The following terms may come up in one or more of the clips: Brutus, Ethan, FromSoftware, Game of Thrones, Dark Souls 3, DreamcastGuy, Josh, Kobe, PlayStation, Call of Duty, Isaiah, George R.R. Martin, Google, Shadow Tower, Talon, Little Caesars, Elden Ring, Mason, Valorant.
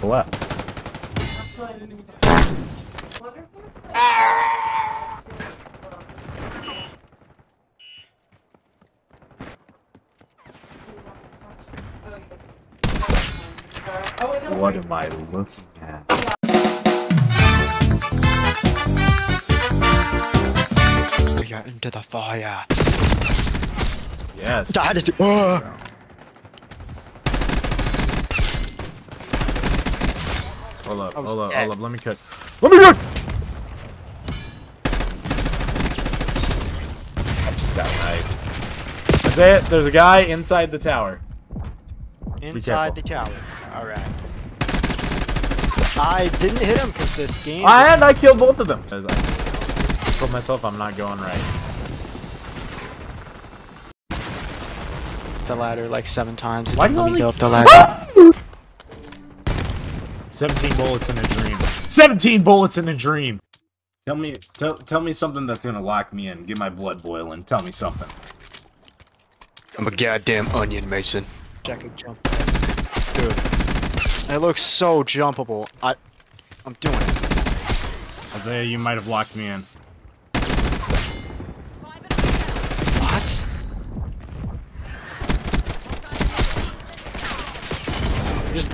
What? What am I looking at? Into the fire. Yes. Dad is. Oh. Hold up, hold up. Let me cut. I just got knifed. Isaiah, there's a guy inside the tower. Inside the tower. All right. I didn't hit him because this game. And I killed both of them. I told myself I'm not going right. The ladder like 7 times. It didn't let me go up the ladder. 17 bullets in a dream. 17 bullets in a dream. Tell me something that's gonna lock me in. Get my blood boiling. Tell me something. I'm a goddamn onion, Mason. Check and jump. Dude, it looks so jumpable. I'm doing it. Isaiah, you might have locked me in. What? Just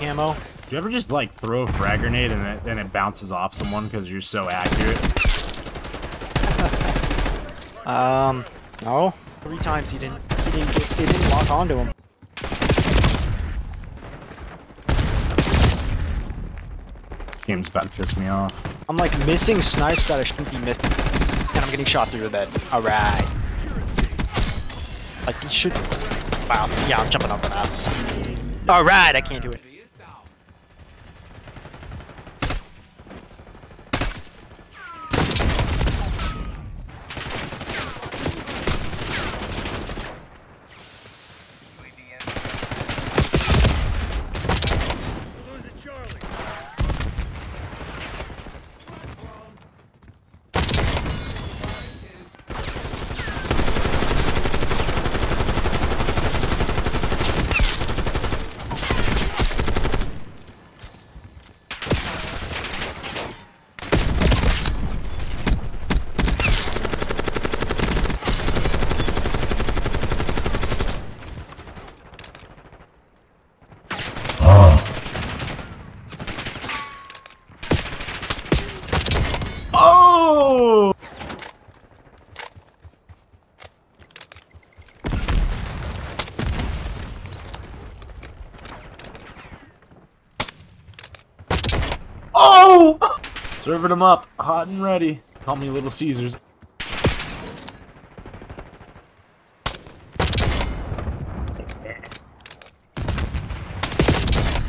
camo. Do you ever just like throw a frag grenade and it bounces off someone because you're so accurate? No. 3 times he didn't lock onto him. Game's about to piss me off. I'm like missing snipes that I shouldn't be missing, and I'm getting shot through the bed. All right. Like you should. Wow. Yeah, I'm jumping up on that. All right, I can't do it. Serving them up, hot and ready. Call me Little Caesars.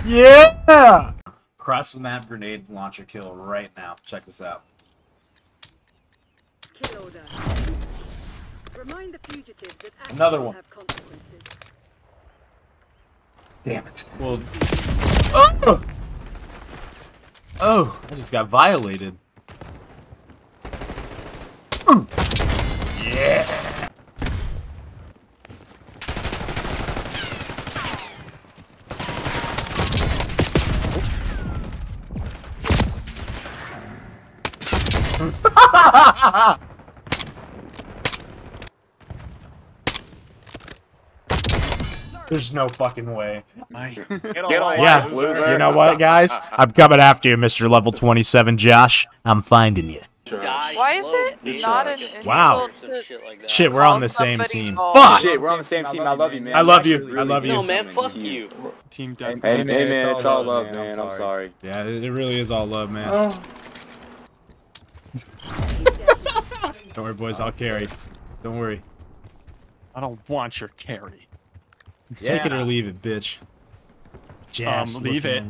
Yeah! Cross the map grenade launcher kill right now. Check this out. Kill order. Remind the fugitives that another one. Have consequences. Damn it. Well. Oh! Oh, I just got violated. Yeah. There's no fucking way. Yeah, loser. You know what, guys? I'm coming after you, Mr. Level 27 Josh. I'm finding you. Why is it not an insult? Wow. Shit, we're on the same team. Fuck! Shit, we're on the same team. I love you, man. I love you. I love you. No, man, fuck you. Team death. Hey, man, it's all love, man. I'm sorry. Yeah, it really is all love, man. Don't worry, boys. I'll carry. Don't worry. I don't want your carry. Take it or leave it, bitch. Jazz leave it.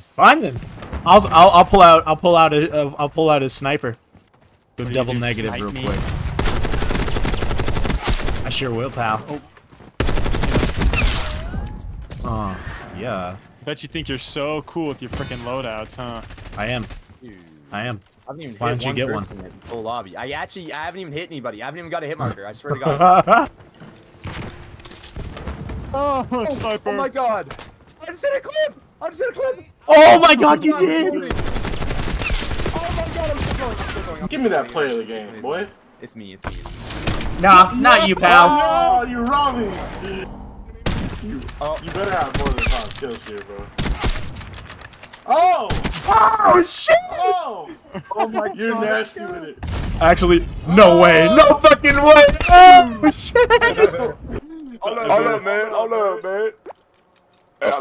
Find him. I'll pull out. I'll pull out his sniper. Go double negative real quick. I sure will, pal. Oh. Yeah. Bet you think you're so cool with your freaking loadouts, huh? I am. Dude. I am. I haven't even hit one. Why don't you get one? Full lobby. I haven't even hit anybody. I haven't even got a hit marker. I swear to God. Oh, sniper. Oh my god. I just hit a clip. I just hit a clip. Oh my god, you did. Oh my god, I'm still going. I'm still going. Give me that player of the game, boy. It's me. Nah, it's not you, pal. No, you robbed me. You better have more than 5 kills here, bro. Oh! Oh, shit! Oh, oh my god. You're nasty with it. Actually, no way. No fucking way. Oh, shit. Hold up, man. Oh,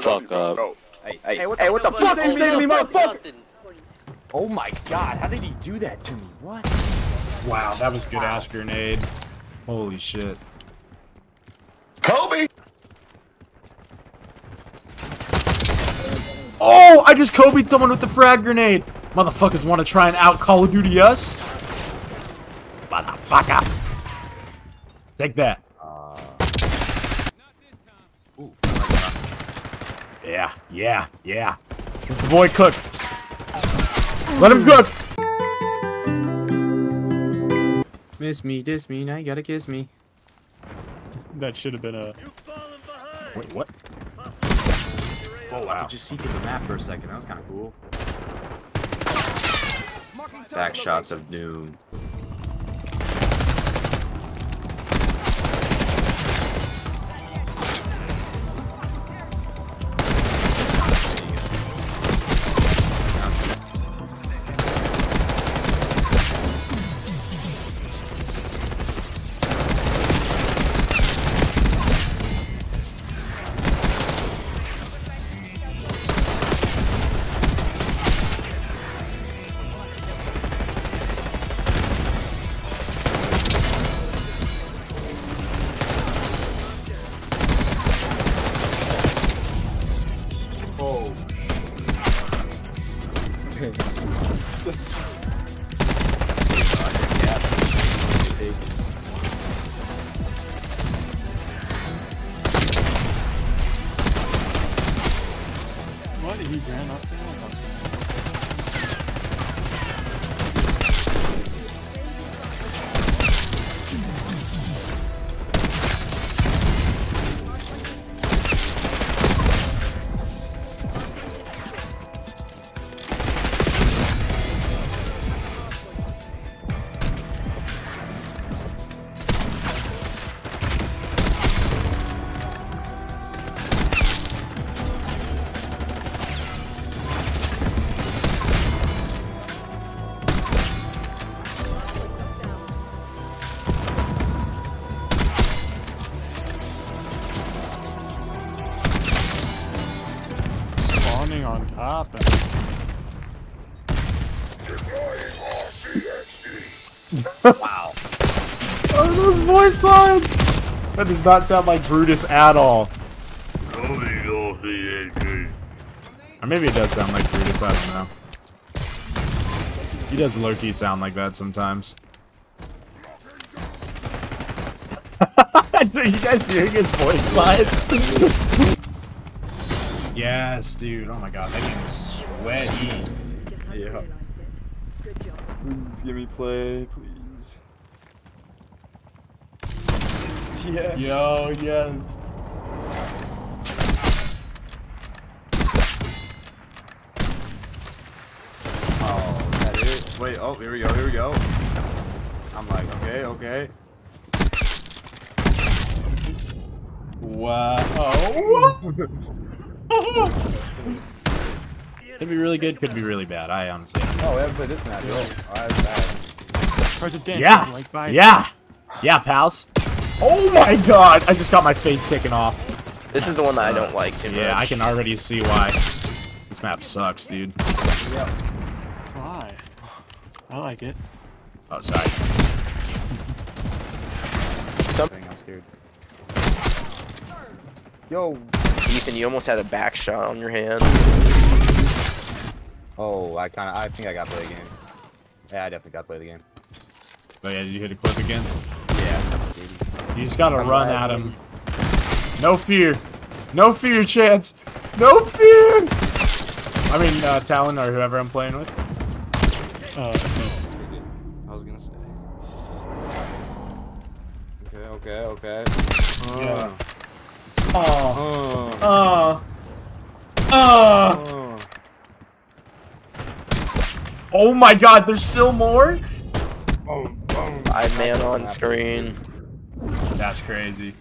fuck up. Bro. Hey, what the fuck is hitting me, motherfucker? Oh my god, how did he do that to me? What? Wow, that was good ass grenade. Holy shit. Kobe! Oh, I just Kobe'd someone with the frag grenade. Motherfuckers want to try and out Call of Duty us? Motherfucker. Take that. Ooh. Yeah. Let the boy cook. Let him cook. Miss me, diss me, now you gotta kiss me. That should have been a... Wait, what? Oh, wow. I could just see through the map for a second. That was kind of cool. Back shots of noon. Wow. Oh, those voice lines! That does not sound like Brutus at all. Or maybe it does sound like Brutus, I don't know. He does low-key sound like that sometimes. Are you guys hearing his voice lines? Yes, dude. Oh my god, that game was sweaty. Yeah. Please give me play, please. Yes. Yo, yes. Oh, that is. Wait, oh, here we go. I'm like, okay. Wow. Could be really good, could be really bad. I honestly. Oh, we haven't played this match. Oh, bad. Yeah, pals. Oh my god, I just got my face taken off. This is the one that I don't like. Yeah, much. I can already see why. This map sucks, dude. Yeah. Why? I like it. Oh, sorry. Something. I'm scared. Yo. Ethan, you almost had a back shot on your hand. Oh, I think I got to play the game. Yeah, I definitely got to play the game. Oh yeah, did you hit a clip again? Yeah. You just gotta run at him. No fear. No fear, Chance. No fear! I mean, Talon or whoever I'm playing with. I was gonna say. Okay. Yeah. Oh. Oh my god, there's still more? I man on screen. That's crazy.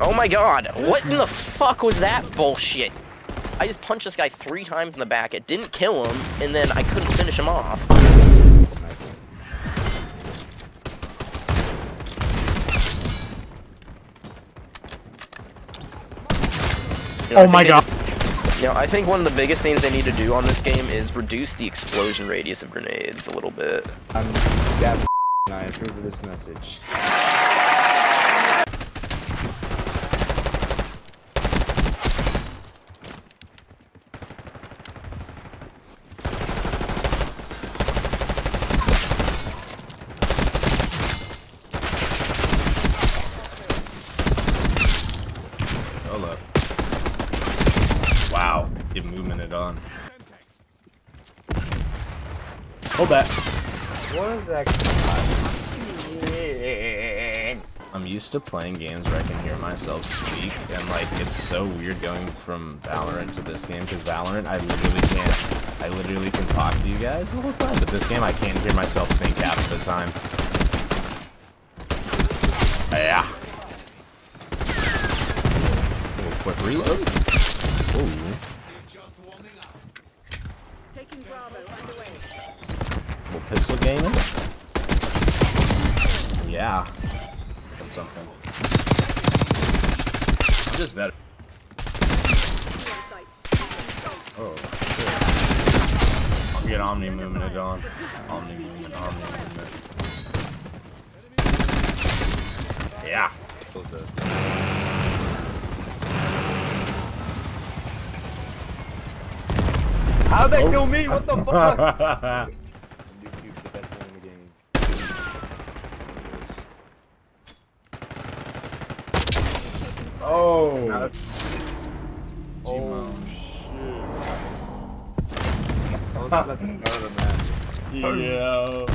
Oh my god, what in the fuck was that bullshit? I just punched this guy 3 times in the back, it didn't kill him, and then I couldn't finish him off. You know, oh my god. You know, I think one of the biggest things they need to do on this game is reduce the explosion radius of grenades a little bit. I'm that and I approve of this message. Hold up. Wow, get movement it on. Hold that. What is that? I'm used to playing games where I can hear myself speak, and like it's so weird going from Valorant to this game because Valorant I literally can talk to you guys the whole time, but this game I can't hear myself think half the time. Yeah. Little quick reload. Oh. Pistol gaming? Yeah. That's something. I'm just better. Oh, shit. I'll get Omni movement it on. Omni movement, Omni movement. Yeah. What's this? How'd that kill me? What the fuck? Oh. Oh shit. Oh, that's at the start of the match. Yo. Yo.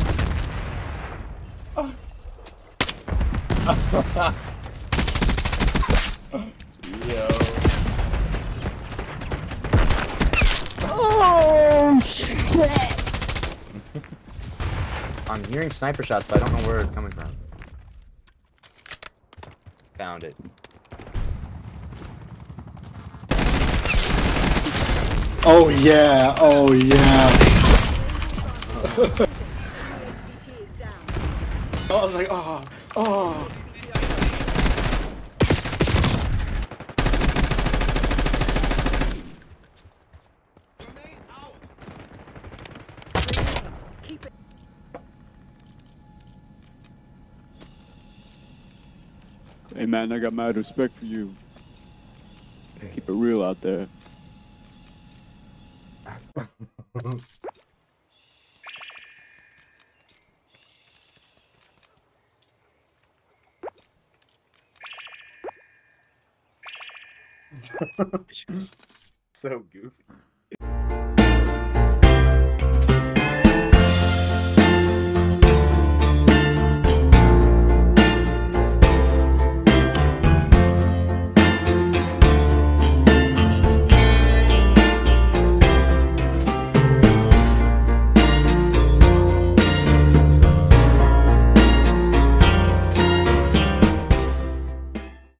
Oh shit. I'm hearing sniper shots, but I don't know where it's coming from. Found it. Oh yeah, oh yeah. Oh, I was like, oh, oh. Hey man, I got mad respect for you. Keep it real out there. So goofy.